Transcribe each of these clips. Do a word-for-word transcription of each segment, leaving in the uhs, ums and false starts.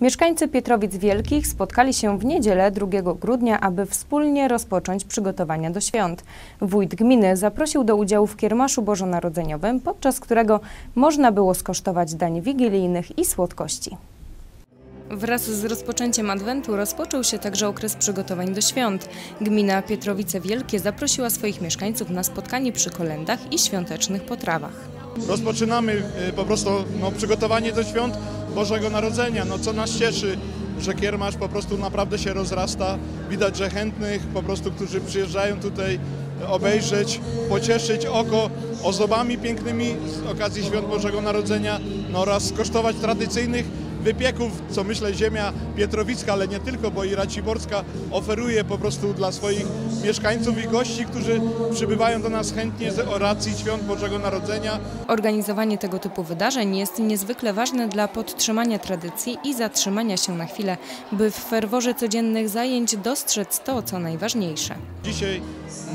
Mieszkańcy Pietrowic Wielkich spotkali się w niedzielę drugiego grudnia, aby wspólnie rozpocząć przygotowania do świąt. Wójt gminy zaprosił do udziału w kiermaszu bożonarodzeniowym, podczas którego można było skosztować dań wigilijnych i słodkości. Wraz z rozpoczęciem adwentu rozpoczął się także okres przygotowań do świąt. Gmina Pietrowice Wielkie zaprosiła swoich mieszkańców na spotkanie przy kolędach i świątecznych potrawach. Rozpoczynamy po prostu no, przygotowanie do świąt Bożego Narodzenia. No, co nas cieszy, że kiermasz po prostu naprawdę się rozrasta. Widać, że chętnych po prostu, którzy przyjeżdżają tutaj obejrzeć, pocieszyć oko ozdobami pięknymi z okazji świąt Bożego Narodzenia no, oraz skosztować tradycyjnych wypieków, co myślę ziemia pietrowicka, ale nie tylko, bo i raciborska oferuje po prostu dla swoich mieszkańców i gości, którzy przybywają do nas chętnie z oracji świąt Bożego Narodzenia. Organizowanie tego typu wydarzeń jest niezwykle ważne dla podtrzymania tradycji i zatrzymania się na chwilę, by w ferworze codziennych zajęć dostrzec to, co najważniejsze. Dzisiaj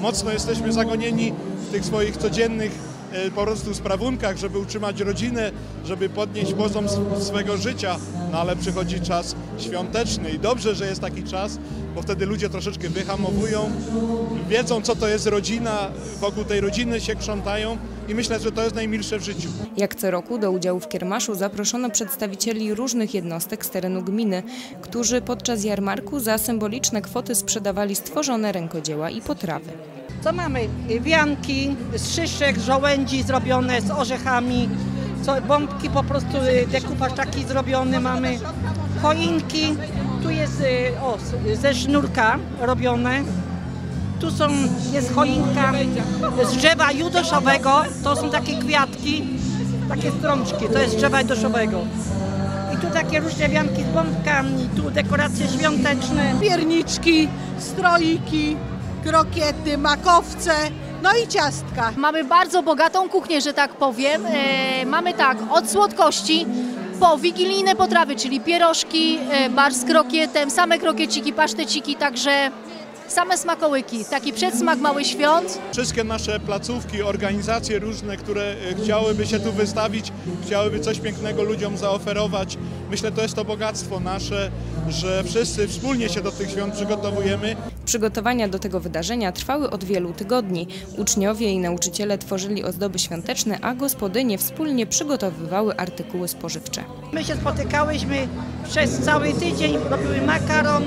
mocno jesteśmy zagonieni w tych swoich codziennych po prostu sprawunkach, żeby utrzymać rodzinę, żeby podnieść poziom swego życia, no ale przychodzi czas świąteczny i dobrze, że jest taki czas, bo wtedy ludzie troszeczkę wyhamowują, wiedzą, co to jest rodzina, wokół tej rodziny się krzątają i myślę, że to jest najmilsze w życiu. Jak co roku do udziału w kiermaszu zaproszono przedstawicieli różnych jednostek z terenu gminy, którzy podczas jarmarku za symboliczne kwoty sprzedawali stworzone rękodzieła i potrawy. Co mamy? Wianki z szyszek, żołędzi zrobione z orzechami, co, bombki po prostu, dekupaż taki zrobiony mamy, choinki, tu jest o, ze sznurka robione, tu są, jest choinka z drzewa judoszowego, to są takie kwiatki, takie strączki, to jest drzewa judoszowego. I tu takie różne wianki z bombkami, tu dekoracje świąteczne, pierniczki, stroiki, krokiety, makowce, no i ciastka. Mamy bardzo bogatą kuchnię, że tak powiem. E, mamy tak, od słodkości po wigilijne potrawy, czyli pierożki, e, bar z krokietem, same krokieciki, paszteciki, także same smakołyki, taki przedsmak małych świąt. Wszystkie nasze placówki, organizacje różne, które chciałyby się tu wystawić, chciałyby coś pięknego ludziom zaoferować. Myślę, to jest to bogactwo nasze, że wszyscy wspólnie się do tych świąt przygotowujemy. Przygotowania do tego wydarzenia trwały od wielu tygodni. Uczniowie i nauczyciele tworzyli ozdoby świąteczne, a gospodynie wspólnie przygotowywały artykuły spożywcze. My się spotykałyśmy przez cały tydzień, robiły makaron,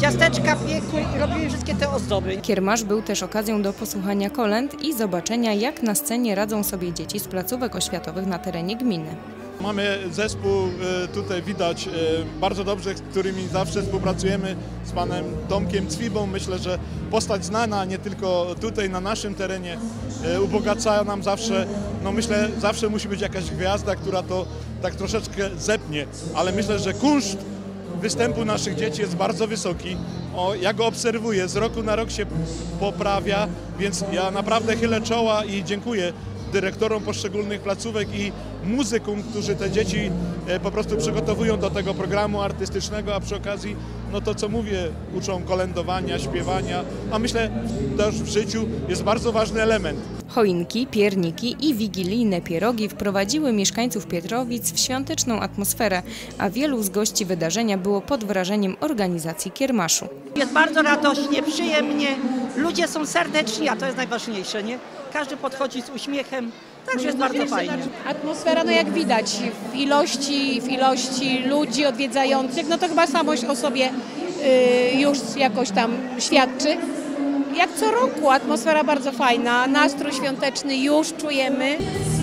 ciasteczka piekły i robiły wszystkie te ozdoby. Kiermasz był też okazją do posłuchania kolęd i zobaczenia, jak na scenie radzą sobie dzieci z placówek oświatowych na terenie gminy. Mamy zespół, tutaj widać bardzo dobrze, z którymi zawsze współpracujemy, z panem Tomkiem Cwibą. Myślę, że postać znana nie tylko tutaj na naszym terenie, ubogaca nam zawsze, no myślę, zawsze musi być jakaś gwiazda, która to tak troszeczkę zepnie, ale myślę, że kunszt występu naszych dzieci jest bardzo wysoki. O, ja go obserwuję, z roku na rok się poprawia, więc ja naprawdę chylę czoła i dziękuję dyrektorom poszczególnych placówek i muzykom, którzy te dzieci po prostu przygotowują do tego programu artystycznego, a przy okazji, no to co mówię, uczą kolędowania, śpiewania, a myślę, też w życiu jest bardzo ważny element. Choinki, pierniki i wigilijne pierogi wprowadziły mieszkańców Pietrowic w świąteczną atmosferę, a wielu z gości wydarzenia było pod wrażeniem organizacji kiermaszu. Jest bardzo radośnie, przyjemnie, ludzie są serdeczni, a to jest najważniejsze, nie? Każdy podchodzi z uśmiechem, także jest bardzo fajnie. Atmosfera, no jak widać, w ilości, w ilości ludzi odwiedzających, no to chyba samo o sobie y, już jakoś tam świadczy. Jak co roku, atmosfera bardzo fajna, nastrój świąteczny już czujemy.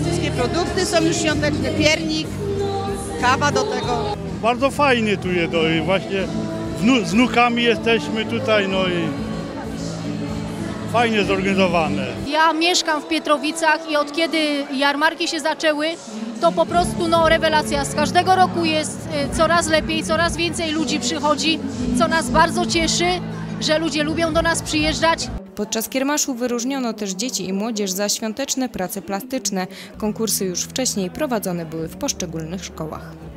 Wszystkie produkty są już świąteczne, piernik, kawa do tego. Bardzo fajnie tu jest, no i właśnie z wnukami jesteśmy tutaj, no i fajnie zorganizowane. Ja mieszkam w Pietrowicach i od kiedy jarmarki się zaczęły, to po prostu no rewelacja. Z każdego roku jest coraz lepiej, coraz więcej ludzi przychodzi, co nas bardzo cieszy, że ludzie lubią do nas przyjeżdżać. Podczas kiermaszu wyróżniono też dzieci i młodzież za świąteczne prace plastyczne. Konkursy już wcześniej prowadzone były w poszczególnych szkołach.